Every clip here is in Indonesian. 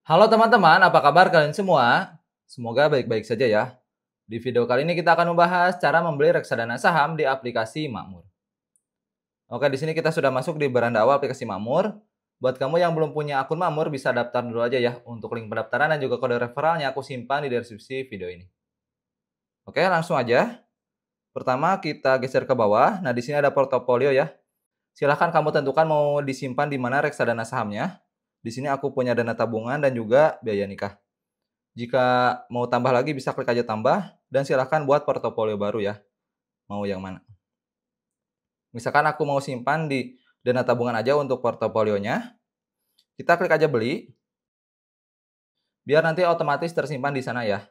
Halo teman-teman, apa kabar kalian semua? Semoga baik-baik saja ya. Di video kali ini kita akan membahas cara membeli reksadana saham di aplikasi Makmur. Oke, di sini kita sudah masuk di beranda awal aplikasi Makmur. Buat kamu yang belum punya akun Makmur bisa daftar dulu aja ya. Untuk link pendaftaran dan juga kode referralnya aku simpan di deskripsi video ini. Oke, langsung aja. Pertama kita geser ke bawah. Nah, di sini ada portofolio ya. Silahkan kamu tentukan mau disimpan di mana reksadana sahamnya. Di sini aku punya dana tabungan dan juga biaya nikah. Jika mau tambah lagi bisa klik aja tambah dan silahkan buat portofolio baru ya. Mau yang mana? Misalkan aku mau simpan di dana tabungan aja untuk portofolionya. Kita klik aja beli. Biar nanti otomatis tersimpan di sana ya.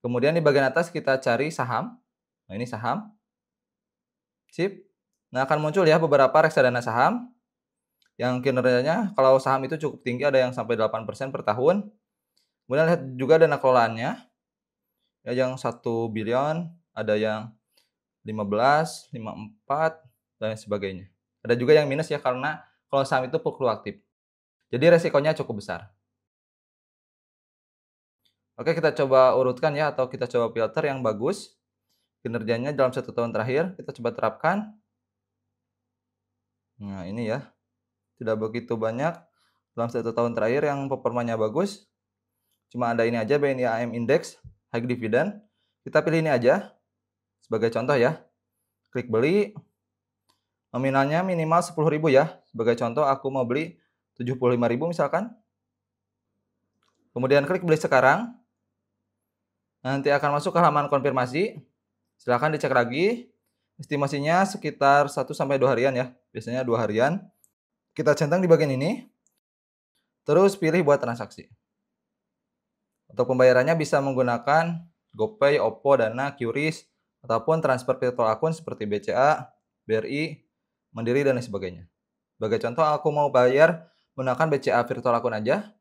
Kemudian di bagian atas kita cari saham. Nah, ini saham. Sip. Nah, akan muncul ya beberapa reksadana saham. Yang kinerjanya kalau saham itu cukup tinggi, ada yang sampai 8% per tahun. Kemudian lihat juga dana kelolaannya. Ya, yang 1 billion, ada yang 15, 54, dan sebagainya. Ada juga yang minus ya, karena kalau saham itu fluktuatif. Jadi resikonya cukup besar. Oke, kita coba urutkan ya, atau kita coba filter yang bagus. Kinerjanya dalam 1 tahun terakhir, kita coba terapkan. Nah, ini ya. Tidak begitu banyak dalam 1 tahun terakhir yang performanya bagus. Cuma ada ini aja, BNI AM Index High Dividend. Kita pilih ini aja sebagai contoh ya. Klik beli. Nominalnya minimal 10.000 ya. Sebagai contoh aku mau beli 75.000 misalkan. Kemudian klik beli sekarang. Nanti akan masuk ke halaman konfirmasi. Silahkan dicek lagi. Estimasinya sekitar 1-2 harian ya. Biasanya 2 harian. Kita centang di bagian ini, terus pilih buat transaksi. Untuk pembayarannya bisa menggunakan GoPay, OVO, Dana, QRIS, ataupun transfer virtual akun seperti BCA, BRI, Mandiri, dan lain sebagainya. Sebagai contoh, aku mau bayar menggunakan BCA virtual akun aja.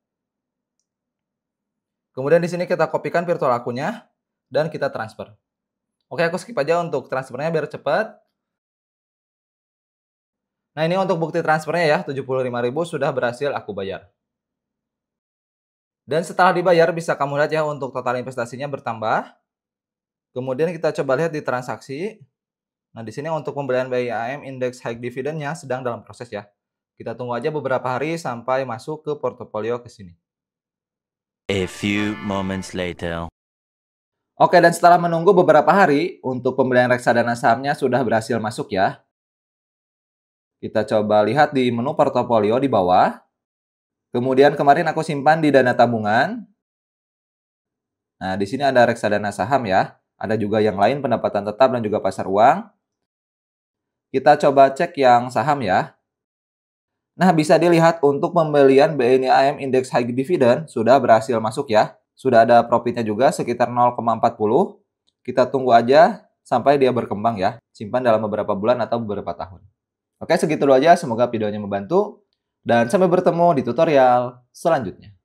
Kemudian di sini kita kopikan virtual akunnya, dan kita transfer. Oke, aku skip aja untuk transfernya biar cepat. Nah, ini untuk bukti transfernya ya, 75.000 sudah berhasil aku bayar. Dan setelah dibayar bisa kamu lihat ya untuk total investasinya bertambah. Kemudian kita coba lihat di transaksi. Nah, di sini untuk pembelian BNI AM Index High Dividend-nya sedang dalam proses ya. Kita tunggu aja beberapa hari sampai masuk ke portofolio ke sini. A few moments later. Oke, dan setelah menunggu beberapa hari untuk pembelian reksadana sahamnya sudah berhasil masuk ya. Kita coba lihat di menu portofolio di bawah. Kemudian kemarin aku simpan di dana tabungan. Nah, di sini ada reksadana saham ya. Ada juga yang lain, pendapatan tetap dan juga pasar uang. Kita coba cek yang saham ya. Nah, bisa dilihat untuk pembelian BNI AM Index High Dividend sudah berhasil masuk ya. Sudah ada profitnya juga sekitar 0,40. Kita tunggu aja sampai dia berkembang ya. Simpan dalam beberapa bulan atau beberapa tahun. Oke, segitu dulu aja. Semoga videonya membantu. Dan sampai bertemu di tutorial selanjutnya.